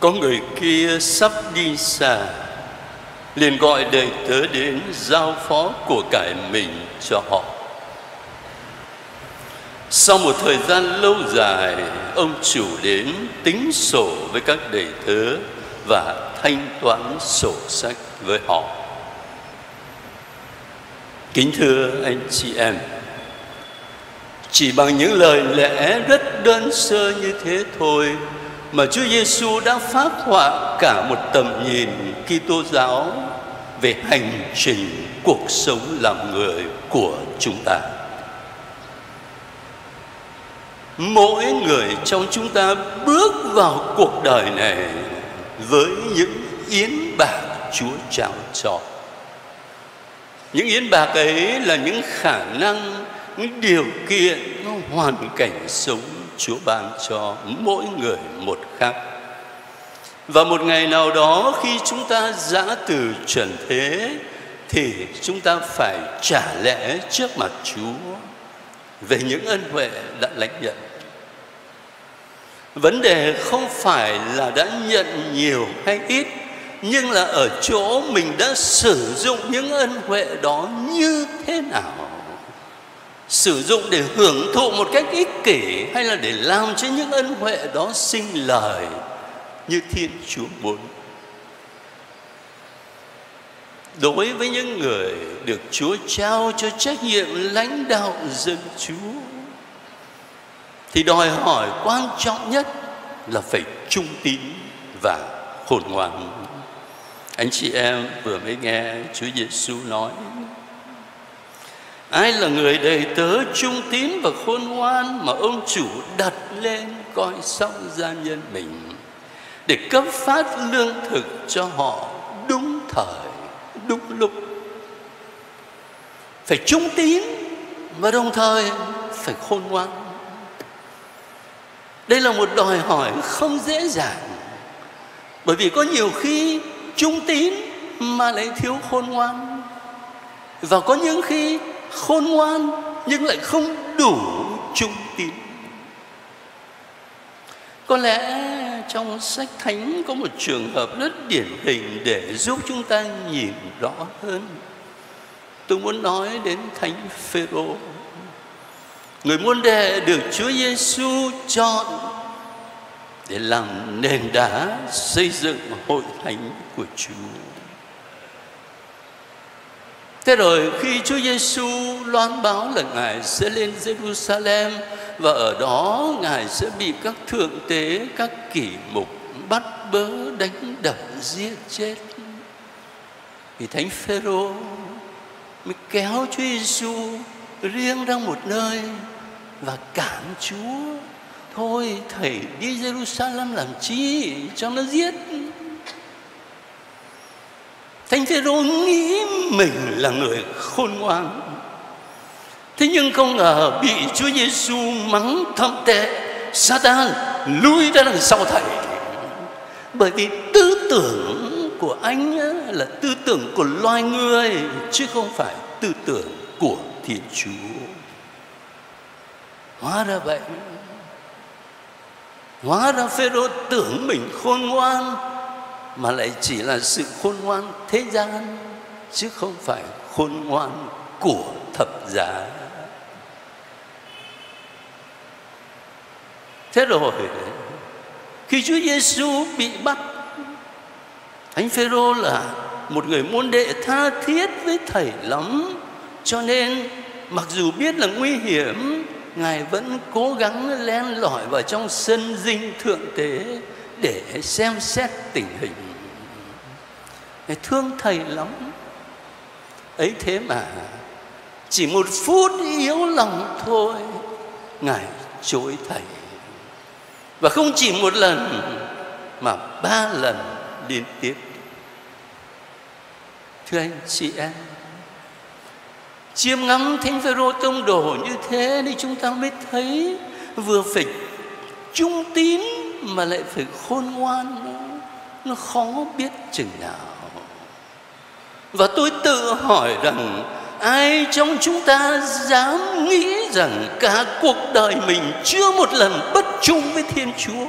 Có người kia sắp đi xa, liền gọi đầy tớ đến giao phó của cải mình cho họ. Sau một thời gian lâu dài, ông chủ đến tính sổ với các đầy tớ và thanh toán sổ sách với họ. Kính thưa anh chị em, chỉ bằng những lời lẽ rất đơn sơ như thế thôi mà Chúa Giêsu đã phác họa cả một tầm nhìn Kitô giáo về hành trình cuộc sống làm người của chúng ta. Mỗi người trong chúng ta bước vào cuộc đời này với những yến bạc Chúa trao cho. Những yến bạc ấy là những khả năng, những điều kiện, hoàn cảnh sống Chúa ban cho mỗi người một khác. Và một ngày nào đó khi chúng ta giã từ trần thế thì chúng ta phải trả lẽ trước mặt Chúa về những ân huệ đã lãnh nhận. Vấn đề không phải là đã nhận nhiều hay ít, nhưng là ở chỗ mình đã sử dụng những ân huệ đó như thế nào. Sử dụng để hưởng thụ một cách ích kỷ hay là để làm cho những ân huệ đó sinh lời như Thiên Chúa muốn. Đối với những người được Chúa trao cho trách nhiệm lãnh đạo dân Chúa thì đòi hỏi quan trọng nhất là phải trung tín và khôn ngoan. Anh chị em vừa mới nghe Chúa Giêsu nói, ai là người đầy tớ trung tín và khôn ngoan mà ông chủ đặt lên coi sóc gia nhân mình để cấp phát lương thực cho họ đúng thời, đúng lúc. Phải trung tín và đồng thời phải khôn ngoan. Đây là một đòi hỏi không dễ dàng, bởi vì có nhiều khi trung tín mà lại thiếu khôn ngoan, và có những khi khôn ngoan nhưng lại không đủ trung tín. Có lẽ trong sách thánh có một trường hợp rất điển hình để giúp chúng ta nhìn rõ hơn. Tôi muốn nói đến thánh Phêrô, người môn đệ được Chúa Giêsu chọn để làm nền đá xây dựng hội thánh của Chúa. Thế rồi khi Chúa Giêsu loan báo là Ngài sẽ lên Jerusalem và ở đó Ngài sẽ bị các thượng tế, các kỷ mục bắt bớ, đánh đập, giết chết, thì thánh Phêrô mới kéo Chúa Giêsu riêng ra một nơi và cản Chúa: thôi thầy đi Jerusalem làm chi, cho nó giết. Thánh Phêrô nghĩ mình là người khôn ngoan, thế nhưng không ngờ bị Chúa Giêsu mắng thâm tệ: Satan, lui ra đằng sau thầy. Bởi vì tư tưởng của anh là tư tưởng của loài người chứ không phải tư tưởng của Thiên Chúa. Hóa ra vậy, hóa ra Phêrô tưởng mình khôn ngoan mà lại chỉ là sự khôn ngoan thế gian chứ không phải khôn ngoan của thập giá. Thế rồi khi Chúa Giêsu bị bắt, thánh Phêrô là một người môn đệ tha thiết với thầy lắm, cho nên mặc dù biết là nguy hiểm, Ngài vẫn cố gắng len lỏi vào trong sân dinh thượng tế để xem xét tình hình. Ngài thương thầy lắm. Ấy thế mà chỉ một phút yếu lòng thôi, Ngài chối thầy. Và không chỉ một lần mà 3 lần liên tiếp. Thưa anh chị em, chiêm ngắm thánh Phêrô tông đồ như thế thì chúng ta mới thấy vừa phải trung tín mà lại phải khôn ngoan, nó khó biết chừng nào. Và tôi tự hỏi rằng ai trong chúng ta dám nghĩ rằng cả cuộc đời mình chưa một lần bất trung với Thiên Chúa?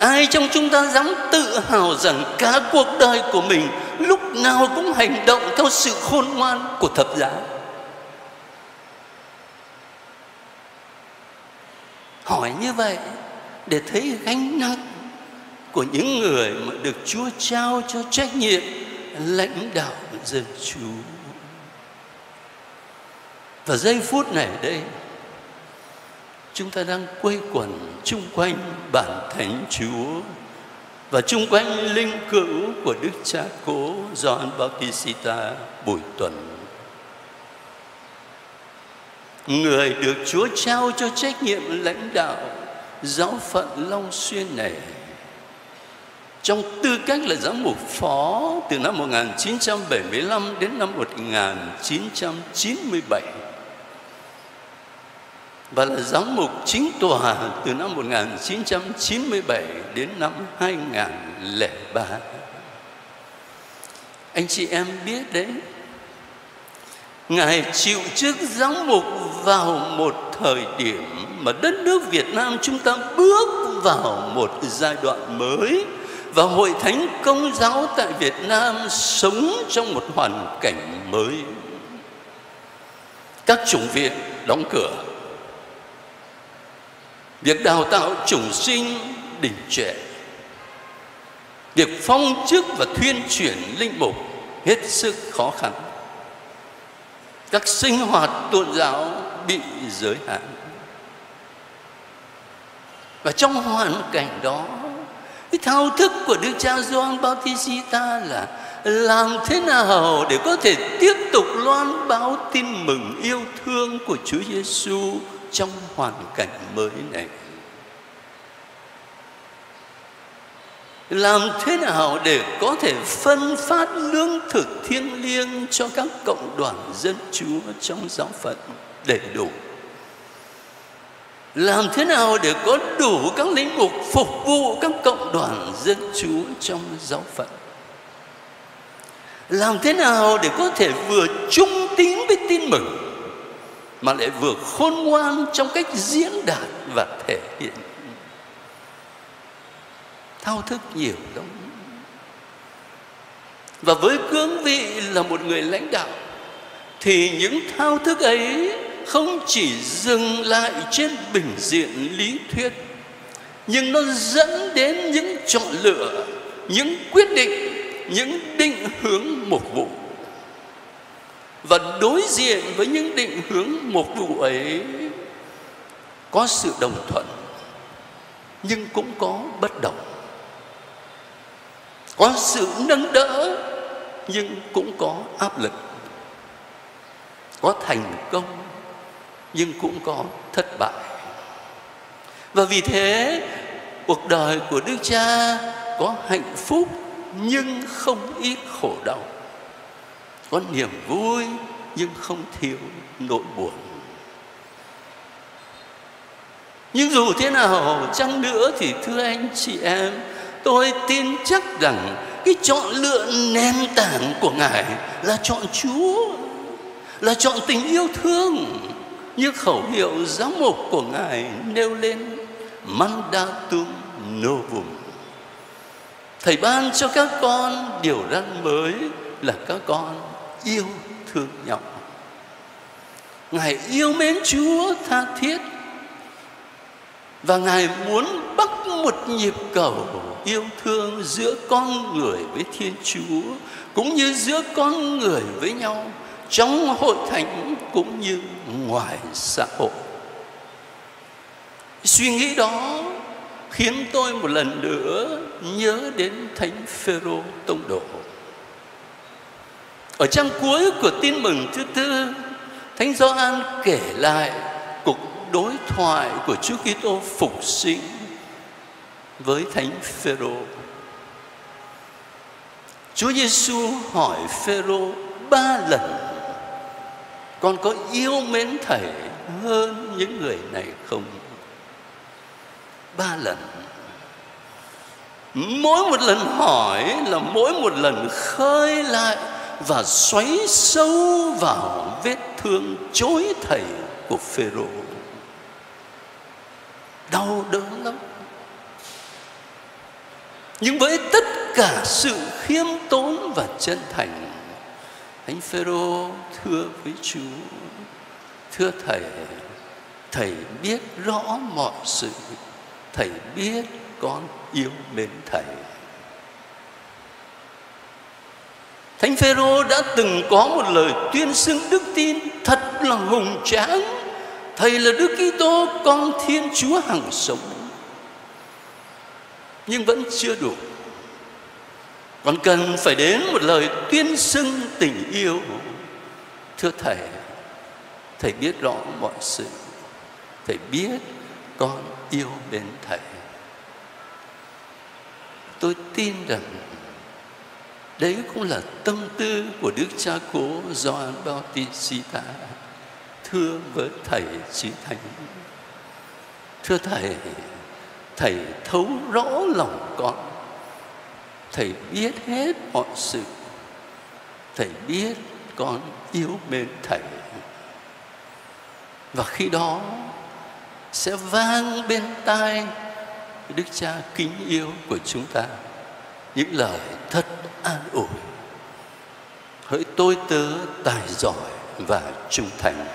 Ai trong chúng ta dám tự hào rằng cả cuộc đời của mình lúc nào cũng hành động theo sự khôn ngoan của thập giá? Hỏi như vậy để thấy gánh nặng của những người mà được Chúa trao cho trách nhiệm lãnh đạo dân Chúa. Và giây phút này đây, chúng ta đang quây quần chung quanh bản thánh Chúa và chung quanh linh cữu của Đức Cha Cố Gioan Baotixita Bùi Tuần, người được Chúa trao cho trách nhiệm lãnh đạo giáo phận Long Xuyên này, trong tư cách là giám mục phó từ năm 1975 đến năm 1997 và là giám mục chính tòa từ năm 1997 đến năm 2003. Anh chị em biết đấy, Ngài chịu chức giám mục vào một thời điểm mà đất nước Việt Nam chúng ta bước vào một giai đoạn mới, và Hội Thánh Công giáo tại Việt Nam sống trong một hoàn cảnh mới. Các chủng viện đóng cửa, việc đào tạo chủng sinh đình trệ, việc phong chức và thuyên chuyển linh mục hết sức khó khăn, các sinh hoạt tôn giáo bị giới hạn. Và trong hoàn cảnh đó, cái thao thức của Đức Cha Gioan Baotixita là làm thế nào để có thể tiếp tục loan báo tin mừng yêu thương của Chúa Giêsu trong hoàn cảnh mới này. Làm thế nào để có thể phân phát lương thực thiêng liêng cho các cộng đoàn dân Chúa trong giáo phận đầy đủ. Làm thế nào để có đủ các lĩnh vực phục vụ các cộng đoàn dân Chúa trong giáo phận. Làm thế nào để có thể vừa trung tín với tin mừng mà lại vừa khôn ngoan trong cách diễn đạt và thể hiện. Thao thức nhiều lắm. Và với cương vị là một người lãnh đạo thì những thao thức ấy không chỉ dừng lại trên bình diện lý thuyết, nhưng nó dẫn đến những chọn lựa, những quyết định, những định hướng mục vụ. Và đối diện với những định hướng mục vụ ấy có sự đồng thuận, nhưng cũng có bất đồng. Có sự nâng đỡ, nhưng cũng có áp lực. Có thành công, nhưng cũng có thất bại. Và vì thế, cuộc đời của Đức Cha có hạnh phúc, nhưng không ít khổ đau. Có niềm vui, nhưng không thiếu nỗi buồn. Nhưng dù thế nào chăng nữa thì thưa anh chị em, tôi tin chắc rằng cái chọn lựa nền tảng của Ngài là chọn Chúa, là chọn tình yêu thương. Như khẩu hiệu giám mục của Ngài nêu lên, Mandatum novum. Thầy ban cho các con điều răn mới là các con yêu thương nhau. Ngài yêu mến Chúa tha thiết, và Ngài muốn bắt một nhịp cầu yêu thương giữa con người với Thiên Chúa, cũng như giữa con người với nhau, trong hội thánh cũng như ngoài xã hội. Suy nghĩ đó khiến tôi một lần nữa nhớ đến Thánh Phêrô tông đồ. Ở trang cuối của tin mừng thứ tư, Thánh Gioan kể lại cuộc đối thoại của Chúa Kitô phục sinh với Thánh Phêrô. Chúa Giêsu hỏi Phêrô 3 lần: con có yêu mến thầy hơn những người này không? 3 lần. Mỗi một lần hỏi là mỗi một lần khơi lại và xoáy sâu vào vết thương chối thầy của Phêrô. Đau đớn lắm. Nhưng với tất cả sự khiêm tốn và chân thành, Thánh Phêrô thưa với Chúa: Thưa Thầy, Thầy biết rõ mọi sự, Thầy biết con yêu mến Thầy. Thánh Phêrô đã từng có một lời tuyên xưng đức tin thật là hùng tráng: Thầy là Đức Kitô, con Thiên Chúa hằng sống. Nhưng vẫn chưa đủ, còn cần phải đến một lời tuyên xưng tình yêu: Thưa Thầy, Thầy biết rõ mọi sự, Thầy biết con yêu mến Thầy. Tôi tin rằng đấy cũng là tâm tư của Đức Cha Cố Gioan Baotixita thưa với Thầy Chí Thánh: Thưa Thầy, Thầy thấu rõ lòng con, Thầy biết hết mọi sự, Thầy biết con yêu mến Thầy. Và khi đó sẽ vang bên tai Đức Cha kính yêu của chúng ta những lời thật an ủi: Hỡi tôi tớ tài giỏi và trung thành,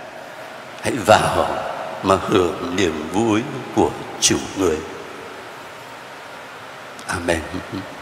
hãy vào mà hưởng niềm vui của chủ người. Amen.